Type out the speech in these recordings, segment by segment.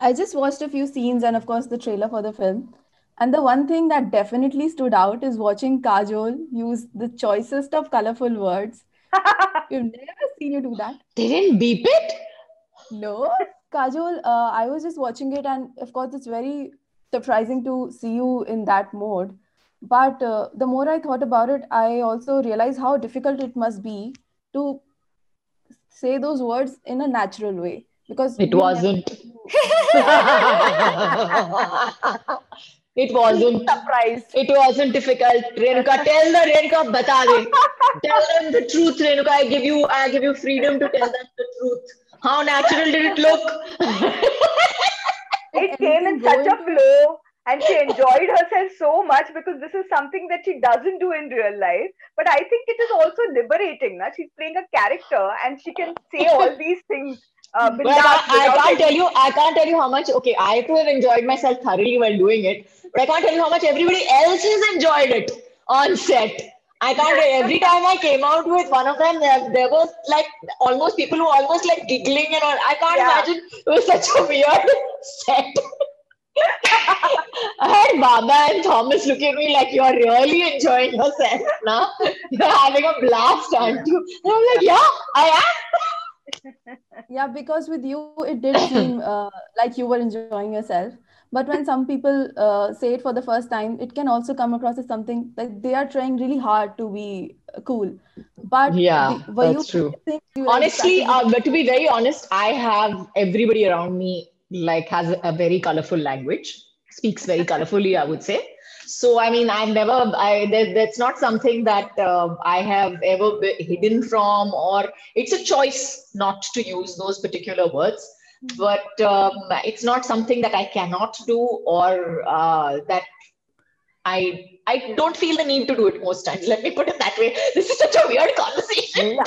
I just watched a few scenes and, of course, the trailer for the film. And the one thing that definitely stood out is watching Kajol use the choicest of colorful words. We've never seen you do that. They didn't beep it? No. Kajol, I was just watching it. And, of course, it's very surprising to see you in that mode. But the more I thought about it, I also realized how difficult it must be to say those words in a natural way. Because it wasn't. It wasn't. Surprised. It wasn't difficult. Renuka, tell the Renuka, bata de. Tell them the truth, Renuka. I give you freedom to tell them the truth. How natural did it look? It came in such a flow. And she enjoyed herself so much because this is something that she doesn't do in real life. But I think it is also liberating. Na? She's playing a character and she can say all these things. I can't tell you how much, okay, I too have enjoyed myself thoroughly while doing it. But I can't tell you how much everybody else has enjoyed it on set. I can't, every time I came out with one of them, there was like almost people who almost like giggling and all. I can't imagine. It was such a weird set. I had Baba and Thomas look at me like, you're really enjoying yourself now. You're having a blast, aren't you? And I'm like, yeah, I am. Yeah, because with you, it did seem like you were enjoying yourself. But when some people say it for the first time, it can also come across as something like they are trying really hard to be cool. But yeah, that's true. Honestly, but to be very honest, I have everybody around me like has a very colorful language, speaks very colorfully, I would say. So, I mean, that's not something that I have ever hidden from, or it's a choice not to use those particular words, but it's not something that I cannot do or that I don't feel the need to do it most times. Let me put it that way. This is such a weird conversation.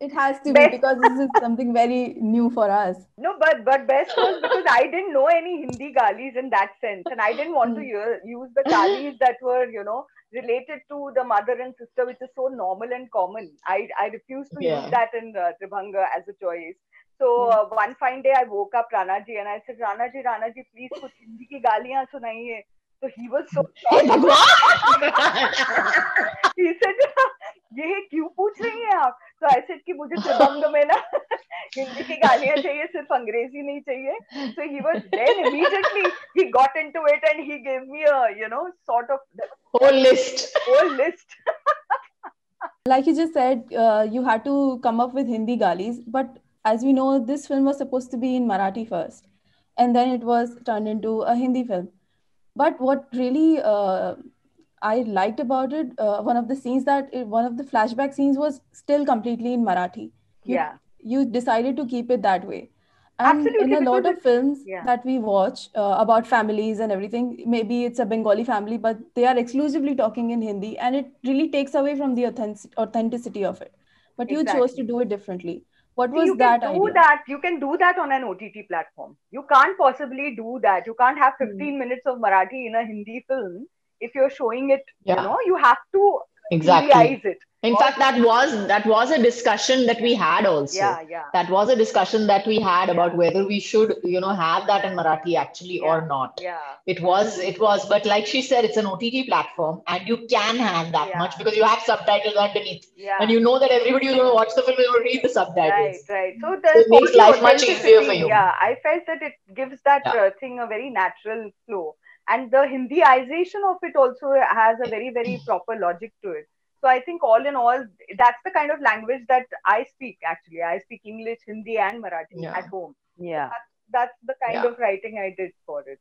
It has to be because this is something very new for us. No, but best was because I didn't know any Hindi galis in that sense. And I didn't want to use the galis that were, related to the mother and sister, which is so normal and common. I refused to use that in Tribhanga as a choice. So one fine day I woke up Tanaji and I said, Ranaji, please kuch Hindi ki galiyan sunaiye. So he was so shocked. He said, "Yeh kyun pooch rahi hai aap?" So I said ki mujhe Tribhanga mein na Hindi ki galiyan chahiye, sirf Angrezi nahi chahiye. So he was then immediately he got into it and he gave me a sort of whole list. Like you just said, you had to come up with Hindi galis, but as we know, this film was supposed to be in Marathi first, and then it was turned into a Hindi film. But what really I liked about it, one of the flashback scenes was still completely in Marathi. You decided to keep it that way. And absolutely, in a lot of films that we watch about families and everything, maybe it's a Bengali family, but they are exclusively talking in Hindi, and it really takes away from the authenticity of it. But you chose to do it differently. What was You can do that on an OTT platform. You can't possibly do that. You can't have 15 minutes of Marathi in a Hindi film if you're showing it. Yeah. You have to realize it. In fact, that was a discussion that we had also. Yeah. That was a discussion that we had about whether we should, have that in Marathi actually or not. Yeah. It was. But like she said, it's an OTT platform and you can have that much because you have subtitles underneath. Yeah. And you know that everybody who's going to watch the film will read the subtitles. Right. So it makes life much easier for you. Yeah, I felt that it gives that thing a very natural flow. And the Hindiization of it also has a very, very proper logic to it. So I think all in all, that's the kind of language that I speak, actually. I speak English, Hindi and Marathi at home. Yeah. That's the kind of writing I did for it.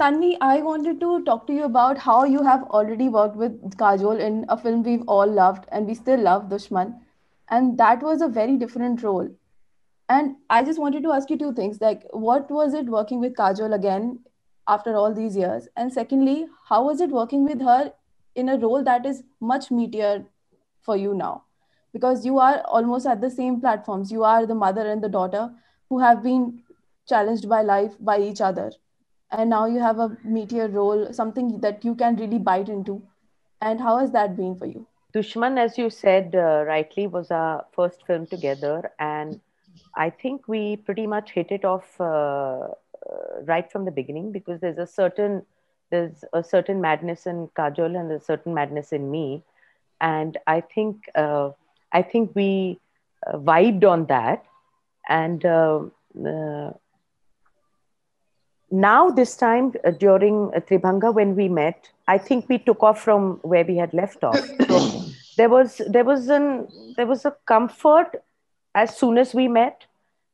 Tanvi, I wanted to talk to you about how you have already worked with Kajol in a film we've all loved and we still love, Dushman. And that was a very different role. And I just wanted to ask you two things. Like, what was it working with Kajol again after all these years? And secondly, how was it working with her in a role that is much meatier for you now? Because you are almost at the same platforms. You are the mother and the daughter who have been challenged by life, by each other. And now you have a meatier role, something that you can really bite into. And how has that been for you? Dushman, as you said rightly, was our first film together. And I think we pretty much hit it off right from the beginning, because there's a certain madness in Kajol and a certain madness in me, and I think we vibed on that, and now this time during Tribhanga when we met, I think we took off from where we had left off. So there was a comfort as soon as we met,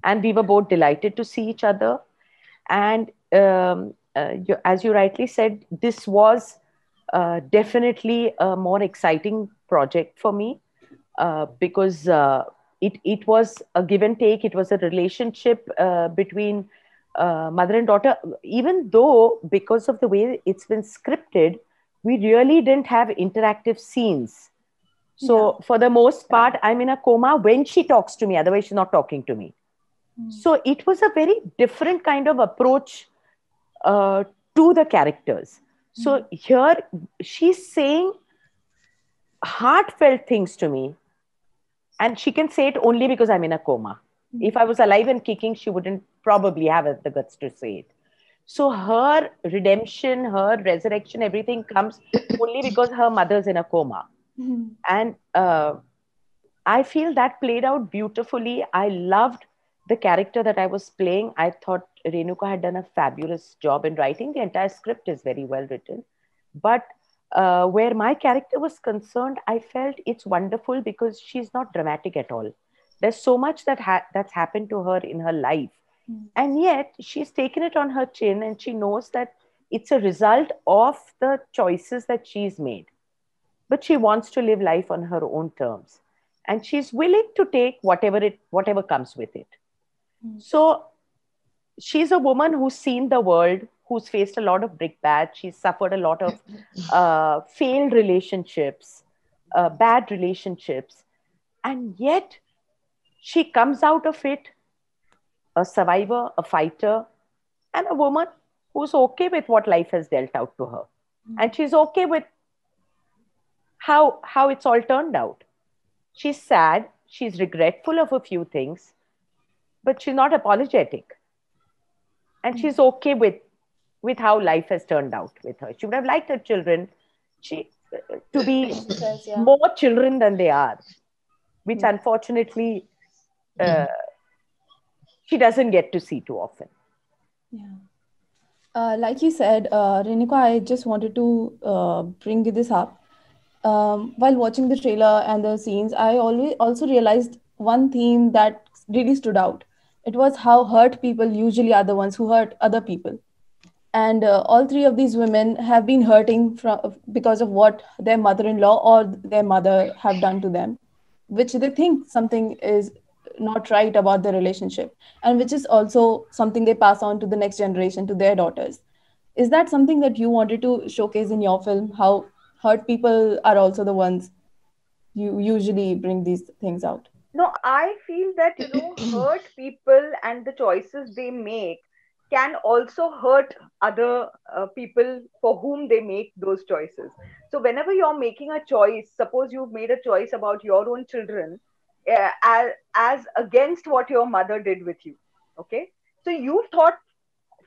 and we were both delighted to see each other. And as you rightly said, this was definitely a more exciting project for me, because it was a give and take. It was a relationship between mother and daughter, even though because of the way it's been scripted, we really didn't have interactive scenes. So yeah, for the most part, I'm in a coma when she talks to me, otherwise she's not talking to me. Mm. So it was a very different kind of approach to the characters. Mm. So here she's saying heartfelt things to me, and she can say it only because I'm in a coma. Mm. If I was alive and kicking, she wouldn't probably have the guts to say it. So her redemption, her resurrection, everything comes only because her mother's in a coma. Mm-hmm. And I feel that played out beautifully. I loved the character that I was playing. I thought Renuka had done a fabulous job in writing. The entire script is very well written. But where my character was concerned, I felt it's wonderful because she's not dramatic at all. There's so much that that's happened to her in her life. Mm-hmm. And yet she's taken it on her chin, and she knows that it's a result of the choices that she's made. But she wants to live life on her own terms, and she's willing to take whatever comes with it. Mm. So she's a woman who's seen the world, who's faced a lot of brickbats. She's suffered a lot of failed relationships, bad relationships, and yet she comes out of it a survivor, a fighter, and a woman who's okay with what life has dealt out to her. Mm. And she's okay with how it's all turned out. She's sad, she's regretful of a few things, but she's not apologetic. And she's okay with how life has turned out with her. She would have liked her children to be more children than they are, which unfortunately she doesn't get to see too often. Yeah. Like you said, Renuka, I just wanted to bring this up. While watching the trailer and the scenes, I also realized one theme that really stood out. It was how hurt people usually are the ones who hurt other people. And all three of these women have been hurting because of what their mother-in-law or their mother have done to them, which they think something is not right about the relationship, and which is also something they pass on to the next generation, to their daughters. Is that something that you wanted to showcase in your film? How hurt people are also the ones you usually bring these things out. No, I feel that, you know, hurt people and the choices they make can also hurt other people for whom they make those choices. So whenever you're making a choice, suppose you've made a choice about your own children as against what your mother did with you. Okay. So you've thought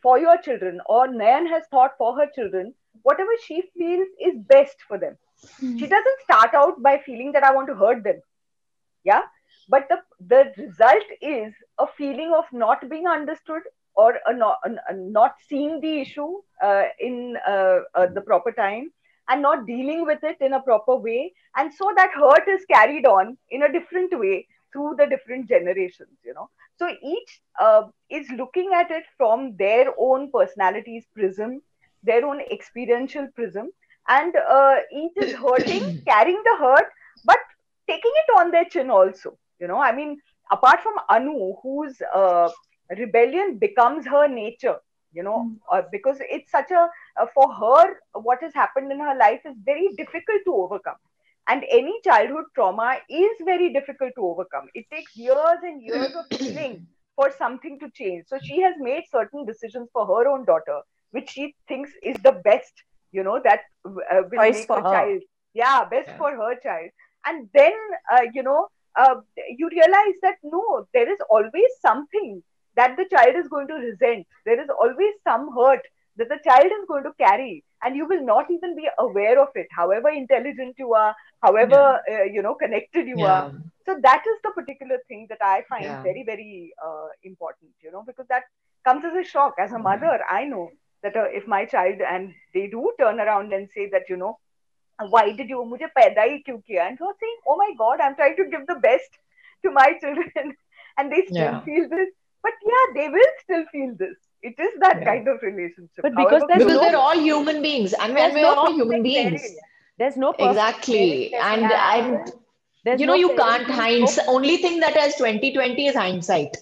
for your children, or Nayan has thought for her children, whatever she feels is best for them. Mm. She doesn't start out by feeling that I want to hurt them. Yeah. But the result is a feeling of not being understood, or not seeing the issue in the proper time, and not dealing with it in a proper way. And so that hurt is carried on in a different way through the different generations, you know. So each is looking at it from their own personality's prism, their own experiential prism, and each is hurting, carrying the hurt, but taking it on their chin also. You know, I mean, apart from Anu, whose rebellion becomes her nature, you know, because it's such a, for her, what has happened in her life is very difficult to overcome. And any childhood trauma is very difficult to overcome. It takes years and years of healing for something to change. So she has made certain decisions for her own daughter, which she thinks is the best, you know, that will make her child. Yeah, best for her child. And then, you know, you realize that no, there is always something that the child is going to resent. There is always some hurt that the child is going to carry, and you will not even be aware of it, however intelligent you are, however connected you are. So that is the particular thing that I find very, very important, because that comes as a shock. As a mother, I know that if my child, and they do turn around and say that, why did you, mujhe paida hi kyun kiya? And you're saying, oh my God, I'm trying to give the best to my children. And they still feel this. But yeah, they will still feel this. It is that kind of relationship. But because they're all human beings. And when we're all human beings. There's no perfect. Exactly. And you can't hindsight. Only thing that has 2020 is hindsight.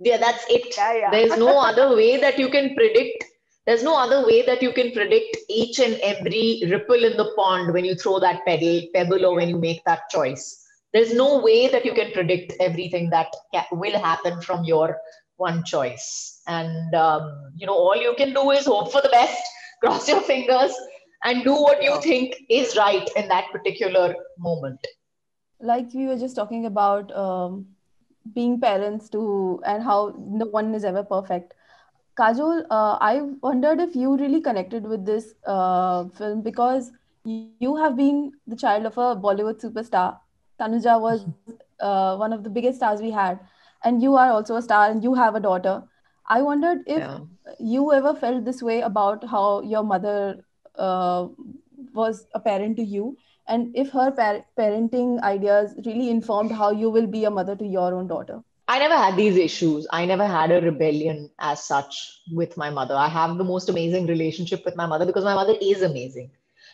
Yeah, that's it. Yeah, yeah. There's no other way that you can predict. There's no other way that you can predict each and every ripple in the pond when you throw that pebble or when you make that choice. There's no way that you can predict everything that will happen from your one choice. And, all you can do is hope for the best, cross your fingers and do what you think is right in that particular moment. Like we were just talking about being parents too, and how no one is ever perfect. Kajol, I wondered if you really connected with this film, because you have been the child of a Bollywood superstar. Tanuja was one of the biggest stars we had, and you are also a star and you have a daughter. I wondered if you ever felt this way about how your mother was a parent to you, and if her parenting ideas really informed how you will be a mother to your own daughter. I never had these issues. I never had a rebellion as such with my mother. I have the most amazing relationship with my mother because my mother is amazing.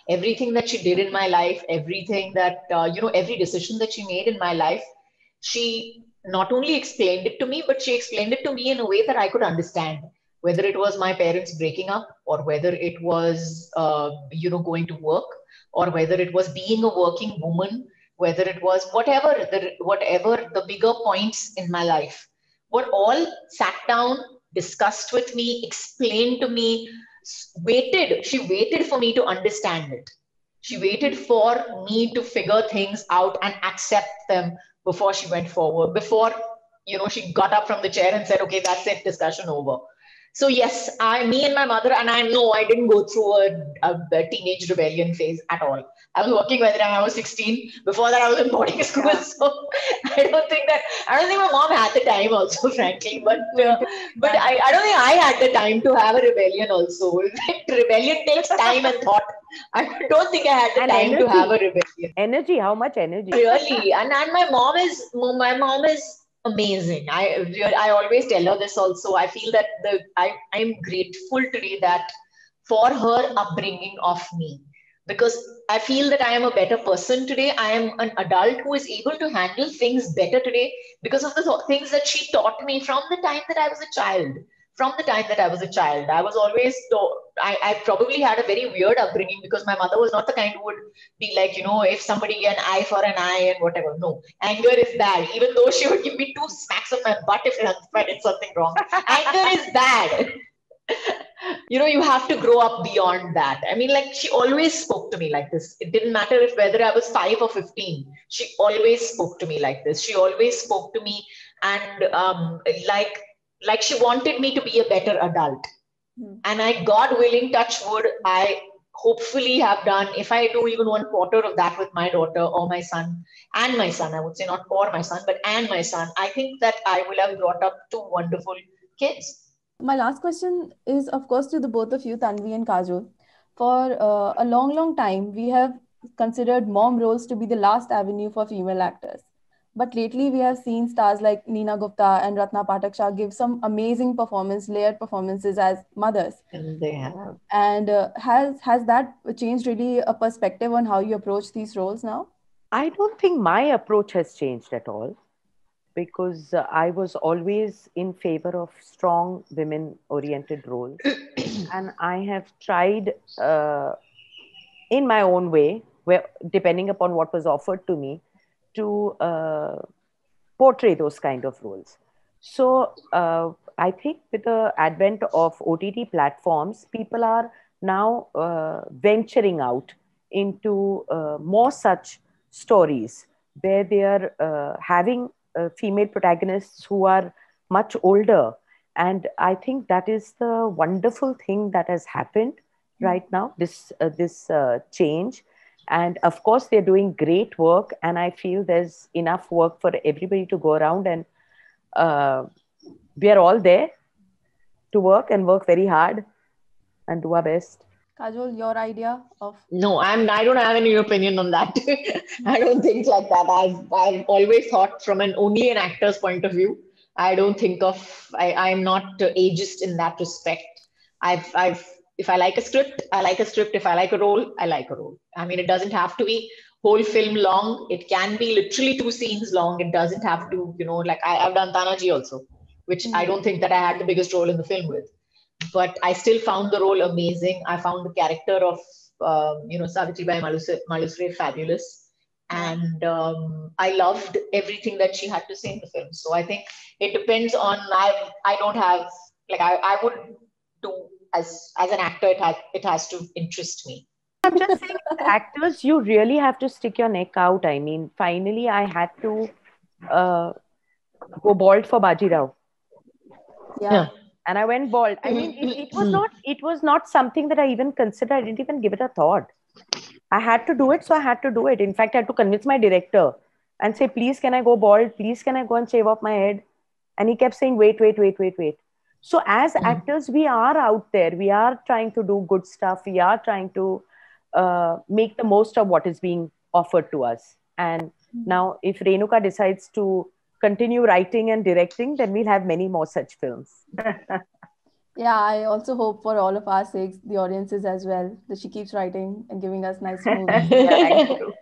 Everything that she did in my life, everything that, every decision that she made in my life, she not only explained it to me, but she explained it to me in a way that I could understand, whether it was my parents breaking up or whether it was, going to work, or whether it was being a working woman, whether it was whatever the bigger points in my life, were all sat down, discussed with me, explained to me, waited. She waited for me to understand it. She waited for me to figure things out and accept them before she went forward, before, she got up from the chair and said, okay, that's it, discussion over. So yes, me and my mother, and I know I didn't go through a teenage rebellion phase at all. I was working by the time I was 16. Before that, I was in boarding school. So I don't think my mom had the time also, frankly. But I don't think I had the time to have a rebellion also. Rebellion takes time and thought. I don't think I had the time to have a rebellion. Energy, how much energy? Really. And my mom is amazing. I always tell her this also. I feel that I am grateful today that for her upbringing of me, because I feel that I am a better person today. I am an adult who is able to handle things better today because of the things that she taught me from the time that I was a child. I was always, I probably had a very weird upbringing because my mother was not the kind who would be like, if somebody get an eye for an eye and whatever. No, anger is bad. Even though she would give me 2 smacks of my butt if I did something wrong. Anger is bad. You have to grow up beyond that. I mean, like, she always spoke to me like this. It didn't matter whether I was 5 or 15. She always spoke to me like this. She always spoke to me and like she wanted me to be a better adult. And I, God willing, touch wood, I hopefully have done, if I do even 1/4 of that with my daughter or my son, I would say not for my son, but and my son, I think that I will have brought up 2 wonderful kids. My last question is, of course, to the both of you, Tanvi and Kajol. For a long, long time, we have considered mom roles to be the last avenue for female actors. But lately, we have seen stars like Neena Gupta and Ratna Patak Shah give some amazing layered performances as mothers. They have. And has that changed really a perspective on how you approach these roles now? I don't think my approach has changed at all, because I was always in favor of strong women-oriented roles. And I have tried in my own way, depending upon what was offered to me, to portray those kind of roles. So I think with the advent of OTT platforms, people are now venturing out into more such stories where they are having female protagonists who are much older. And I think that is the wonderful thing that has happened right now, this change. And of course, they're doing great work. And I feel there's enough work for everybody to go around. And we are all there to work and work very hard and do our best. Kajol, your idea of... No, I don't have any opinion on that. I don't think like that. I've always thought from only an actor's point of view. I don't think of... I'm not ageist in that respect. If I like a script, I like a script. If I like a role, I like a role. I mean, it doesn't have to be whole film long. It can be literally 2 scenes long. It doesn't have to, like I've done Tanaji also, which I don't think that I had the biggest role in the film with. But I still found the role amazing. I found the character of, Savitri Bai Malusree fabulous. And I loved everything that she had to say in the film. So I think it depends on, I don't have, like I would do, as an actor, it has to interest me. I'm just saying, actors, you really have to stick your neck out. I mean, finally, I had to go bald for Bajirao. Yeah. And I went bald. I mean, it was not something that I even considered. I didn't even give it a thought. I had to do it, so I had to do it. In fact, I had to convince my director and say, please, can I go bald? Please, can I go and shave off my head? And he kept saying, wait, wait, wait, wait, wait. So as actors, we are out there. We are trying to do good stuff. We are trying to make the most of what is being offered to us. And now if Renuka decides to continue writing and directing, then we'll have many more such films. Yeah, I also hope for all of our sakes, the audiences as well, that she keeps writing and giving us nice movies. Yeah, I do.